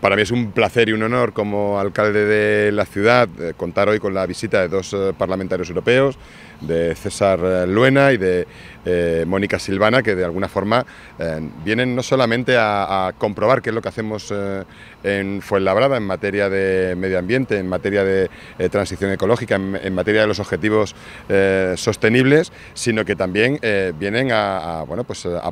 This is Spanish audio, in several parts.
Para mí es un placer y un honor como alcalde de la ciudad contar hoy con la visita de dos parlamentarios europeos, de César Luena y de Mónica Silvana, que de alguna forma vienen no solamente a comprobar qué es lo que hacemos en Fuenlabrada en materia de medio ambiente, en materia de transición ecológica, en materia de los objetivos sostenibles, sino que también vienen a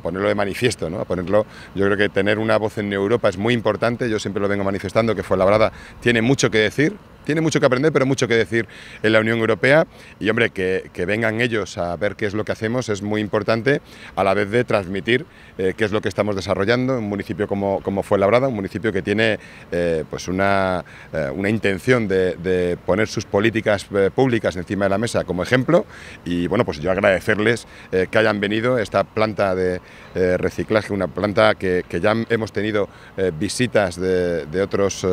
ponerlo de manifiesto, ¿no? A ponerlo, yo creo que tener una voz en Europa es muy importante. Yo siempre lo vengo manifestando, que Fuenlabrada tiene mucho que decir, tiene mucho que aprender, pero mucho que decir en la Unión Europea. Y hombre, que vengan ellos a ver qué es lo que hacemos es muy importante, a la vez de transmitir qué es lo que estamos desarrollando en un municipio como Fuenlabrada, un municipio que tiene una intención de poner sus políticas públicas encima de la mesa como ejemplo. Y bueno, pues yo agradecerles que hayan venido. Esta planta de reciclaje, una planta que ya hemos tenido visitas de otros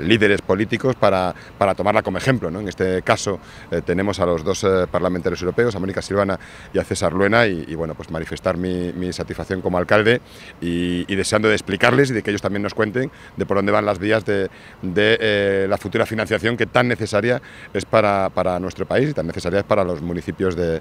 líderes políticos para tomarla como ejemplo, ¿no? En este caso tenemos a los dos parlamentarios europeos, a Mónica Silvana y a César Luena, y bueno, pues manifestar mi satisfacción como alcalde y deseando de explicarles y de que ellos también nos cuenten de por dónde van las vías de la futura financiación, que tan necesaria es para nuestro país y tan necesaria es para los municipios de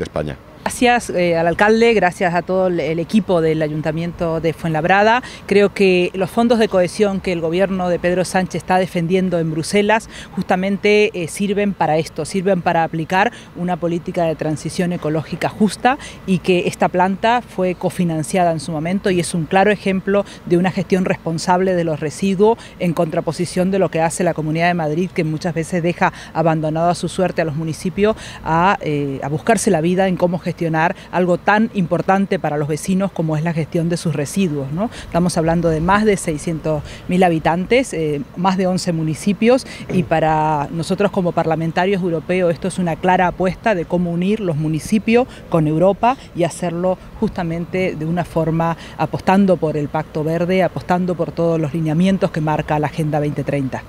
España. Gracias al alcalde, gracias a todo el equipo del Ayuntamiento de Fuenlabrada. Creo que los fondos de cohesión que el gobierno de Pedro Sánchez está defendiendo en Bruselas justamente sirven para esto, sirven para aplicar una política de transición ecológica justa, y que esta planta fue cofinanciada en su momento y es un claro ejemplo de una gestión responsable de los residuos, en contraposición de lo que hace la Comunidad de Madrid, que muchas veces deja abandonado a su suerte a los municipios a buscarse la vida en cómo gestionar algo tan importante para los vecinos como es la gestión de sus residuos, ¿no? Estamos hablando de más de 600.000 habitantes, más de 11 municipios, y para nosotros como parlamentarios europeos esto es una clara apuesta de cómo unir los municipios con Europa y hacerlo justamente de una forma apostando por el Pacto Verde, apostando por todos los lineamientos que marca la Agenda 2030.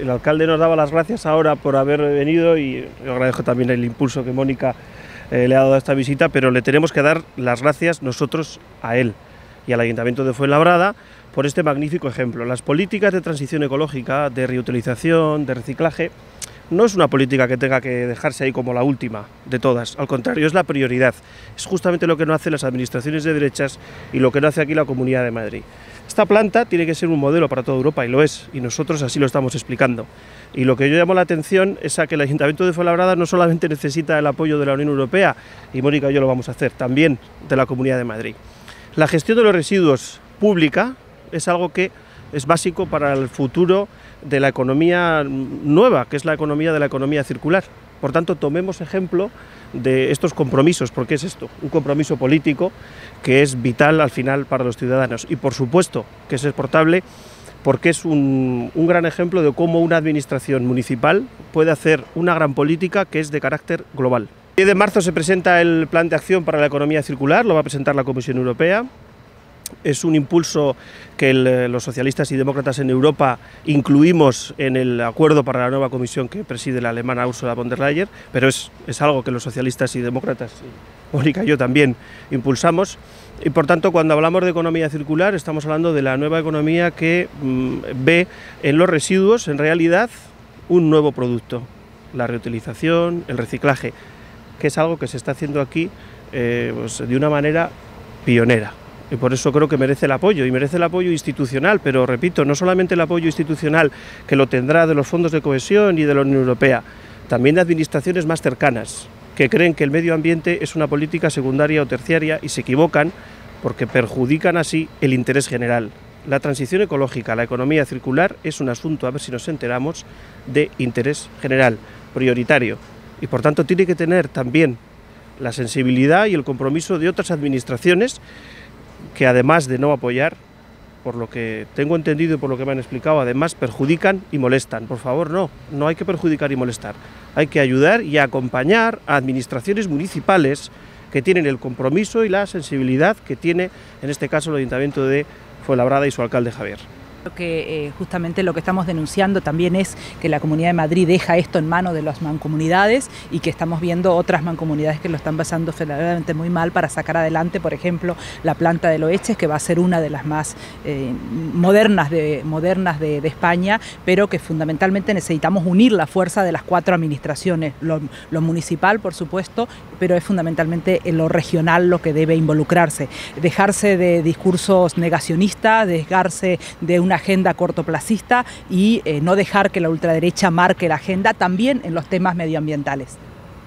El alcalde nos daba las gracias ahora por haber venido, y yo agradezco también el impulso que Mónica le ha dado a esta visita, pero le tenemos que dar las gracias nosotros a él y al Ayuntamiento de Fuenlabrada por este magnífico ejemplo. Las políticas de transición ecológica, de reutilización, de reciclaje, no es una política que tenga que dejarse ahí como la última de todas, al contrario, es la prioridad. Es justamente lo que no hacen las administraciones de derechas y lo que no hace aquí la Comunidad de Madrid. Esta planta tiene que ser un modelo para toda Europa, y lo es, y nosotros así lo estamos explicando. Y lo que yo llamo la atención es a que el Ayuntamiento de Fuenlabrada no solamente necesita el apoyo de la Unión Europea, y Mónica y yo lo vamos a hacer, también de la Comunidad de Madrid. La gestión de los residuos pública es algo que es básico para el futuro de la economía nueva, que es la economía de la economía circular. Por tanto, tomemos ejemplo de estos compromisos, porque es esto, un compromiso político que es vital al final para los ciudadanos. Y por supuesto que es exportable, porque es un gran ejemplo de cómo una administración municipal puede hacer una gran política que es de carácter global. El 10 de marzo se presenta el Plan de Acción para la Economía Circular, lo va a presentar la Comisión Europea. Es un impulso que los socialistas y demócratas en Europa incluimos en el acuerdo para la nueva comisión que preside la alemana Ursula von der Leyen, pero es algo que los socialistas y demócratas, Mónica y yo también, impulsamos. Y por tanto, cuando hablamos de economía circular, estamos hablando de la nueva economía que ve en los residuos, en realidad, un nuevo producto. La reutilización, el reciclaje, que es algo que se está haciendo aquí de una manera pionera. Y por eso creo que merece el apoyo, y merece el apoyo institucional, pero repito, no solamente el apoyo institucional que lo tendrá de los fondos de cohesión y de la Unión Europea, también de administraciones más cercanas, que creen que el medio ambiente es una política secundaria o terciaria y se equivocan porque perjudican así el interés general. La transición ecológica, la economía circular es un asunto, a ver si nos enteramos, de interés general, prioritario, y por tanto tiene que tener también la sensibilidad y el compromiso de otras administraciones que, además de no apoyar, por lo que tengo entendido y por lo que me han explicado, además perjudican y molestan. Por favor, no hay que perjudicar y molestar. Hay que ayudar y acompañar a administraciones municipales que tienen el compromiso y la sensibilidad que tiene, en este caso, el Ayuntamiento de Fuenlabrada y su alcalde Javier. Que justamente lo que estamos denunciando también es que la Comunidad de Madrid deja esto en manos de las mancomunidades y que estamos viendo otras mancomunidades que lo están pasando verdaderamente muy mal para sacar adelante, por ejemplo, la planta de Loeches, que va a ser una de las más modernas de España, pero que fundamentalmente necesitamos unir la fuerza de las cuatro administraciones, lo municipal, por supuesto, pero es fundamentalmente lo regional lo que debe involucrarse, dejarse de discursos negacionistas, dejarse de una agenda cortoplacista y no dejar que la ultraderecha marque la agenda también en los temas medioambientales.